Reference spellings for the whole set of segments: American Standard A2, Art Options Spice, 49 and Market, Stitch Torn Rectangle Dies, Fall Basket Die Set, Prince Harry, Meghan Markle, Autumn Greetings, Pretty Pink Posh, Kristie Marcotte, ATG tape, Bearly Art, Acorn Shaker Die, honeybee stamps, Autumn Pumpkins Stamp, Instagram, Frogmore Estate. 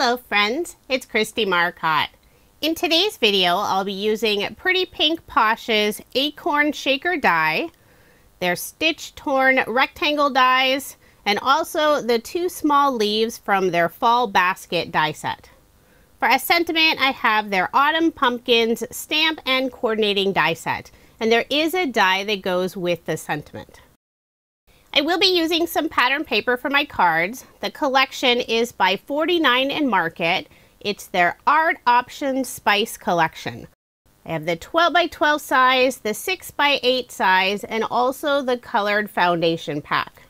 Hello friends, it's Kristie Marcotte. In today's video, I'll be using Pretty Pink Posh's Acorn Shaker Die, their Stitch Torn Rectangle Dies, and also the two small leaves from their Fall Basket Die Set. For a sentiment, I have their Autumn Pumpkins Stamp and Coordinating Die Set, and there is a die that goes with the sentiment. I will be using some pattern paper for my cards. The collection is by 49 and Market. It's their Art Options Spice collection. I have the 12 by 12 size, the 6 by 8 size, and also the colored foundation pack.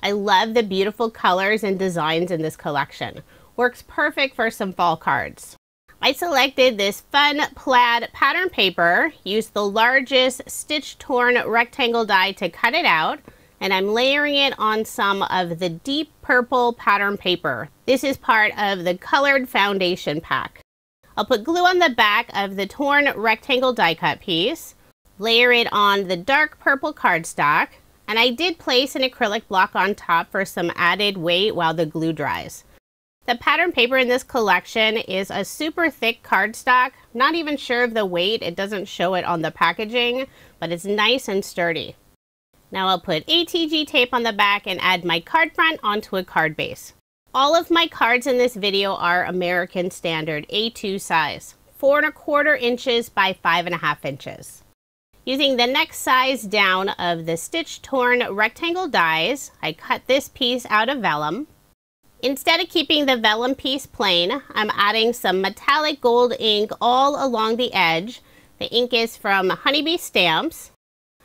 I love the beautiful colors and designs in this collection. Works perfect for some fall cards. I selected this fun plaid pattern paper, used the largest Stitch Torn Rectangle die to cut it out, and I'm layering it on some of the deep purple pattern paper. This is part of the colored foundation pack. I'll put glue on the back of the torn rectangle die cut piece, layer it on the dark purple cardstock, and I did place an acrylic block on top for some added weight while the glue dries. The pattern paper in this collection is a super thick cardstock. Not even sure of the weight, it doesn't show it on the packaging, but it's nice and sturdy. Now I'll put ATG tape on the back and add my card front onto a card base. All of my cards in this video are American Standard A2 size, 4 1/4 inches by 5 1/2 inches. Using the next size down of the Stitch Torn Rectangle Dies, I cut this piece out of vellum. Instead of keeping the vellum piece plain, I'm adding some metallic gold ink all along the edge. The ink is from Honeybee Stamps.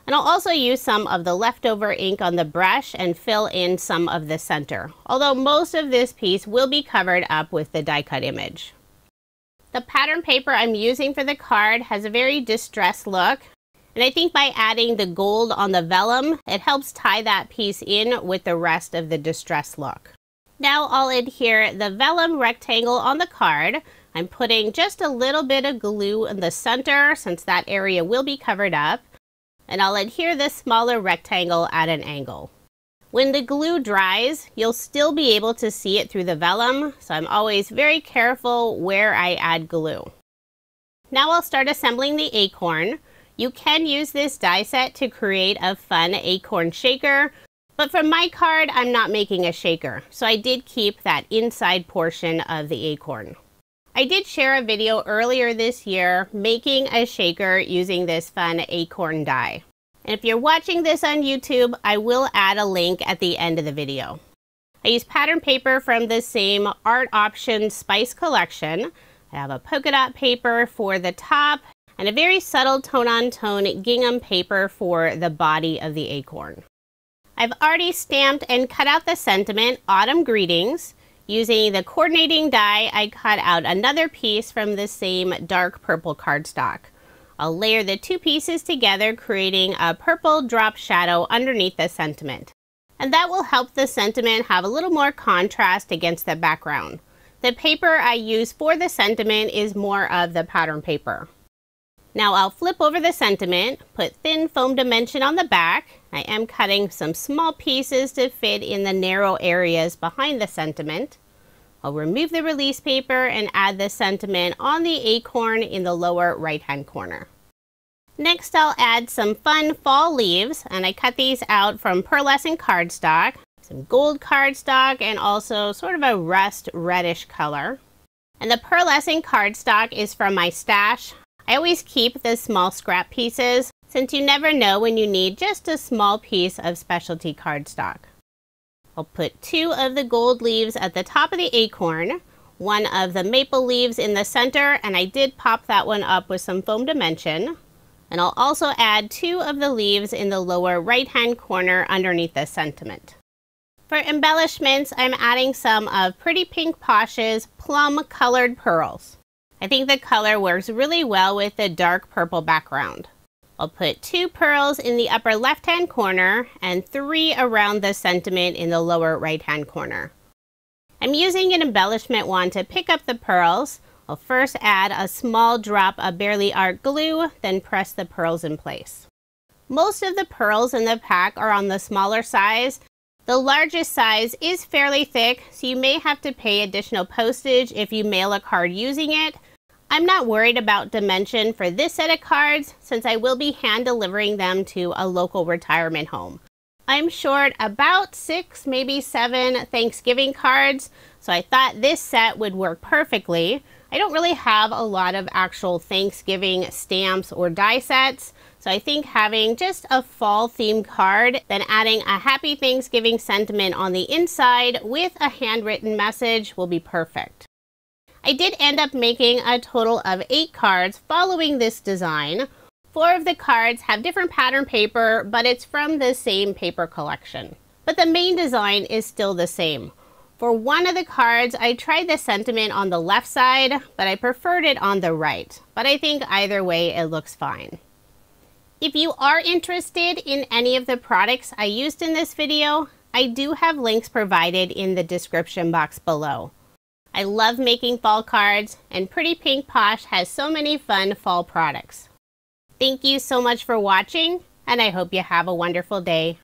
And I'll also use some of the leftover ink on the brush and fill in some of the center. Although most of this piece will be covered up with the die cut image. The pattern paper I'm using for the card has a very distressed look. And I think by adding the gold on the vellum, it helps tie that piece in with the rest of the distressed look. Now I'll adhere the vellum rectangle on the card. I'm putting just a little bit of glue in the center since that area will be covered up. And I'll adhere this smaller rectangle at an angle. When the glue dries, you'll still be able to see it through the vellum, so I'm always very careful where I add glue. Now I'll start assembling the acorn. You can use this die set to create a fun acorn shaker. But for my card, I'm not making a shaker, so I did keep that inside portion of the acorn. I did share a video earlier this year making a shaker using this fun acorn die. And if you're watching this on YouTube, I will add a link at the end of the video. I use pattern paper from the same Art Options Spice collection. I have a polka dot paper for the top and a very subtle tone-on-tone gingham paper for the body of the acorn. I've already stamped and cut out the sentiment, Autumn Greetings. Using the coordinating die, I cut out another piece from the same dark purple cardstock. I'll layer the two pieces together, creating a purple drop shadow underneath the sentiment. And that will help the sentiment have a little more contrast against the background. The paper I use for the sentiment is more of the pattern paper. Now I'll flip over the sentiment, put thin foam dimension on the back. I am cutting some small pieces to fit in the narrow areas behind the sentiment. I'll remove the release paper and add the sentiment on the acorn in the lower right-hand corner. Next, I'll add some fun fall leaves, and I cut these out from pearlescent cardstock, some gold cardstock, and also sort of a rust reddish color. And the pearlescent cardstock is from my stash. I always keep the small scrap pieces since you never know when you need just a small piece of specialty cardstock. I'll put two of the gold leaves at the top of the acorn, one of the maple leaves in the center, and I did pop that one up with some foam dimension. And I'll also add two of the leaves in the lower right-hand corner underneath the sentiment. For embellishments, I'm adding some of Pretty Pink Posh's plum colored pearls. I think the color works really well with the dark purple background. I'll put two pearls in the upper left-hand corner and three around the sentiment in the lower right-hand corner. I'm using an embellishment wand to pick up the pearls. I'll first add a small drop of Bearly Art glue, then press the pearls in place. Most of the pearls in the pack are on the smaller size. The largest size is fairly thick, so you may have to pay additional postage if you mail a card using it. I'm not worried about dimension for this set of cards since I will be hand delivering them to a local retirement home. I'm short about 6, maybe 7 Thanksgiving cards, so I thought this set would work perfectly. I don't really have a lot of actual Thanksgiving stamps or die sets, so I think having just a fall themed card, then adding a happy Thanksgiving sentiment on the inside with a handwritten message will be perfect. I did end up making a total of 8 cards following this design. 4 of the cards have different pattern paper, but it's from the same paper collection. But the main design is still the same. For one of the cards, I tried the sentiment on the left side, but I preferred it on the right. But I think either way, it looks fine. If you are interested in any of the products I used in this video, I do have links provided in the description box below. I love making fall cards, and Pretty Pink Posh has so many fun fall products. Thank you so much for watching, and I hope you have a wonderful day.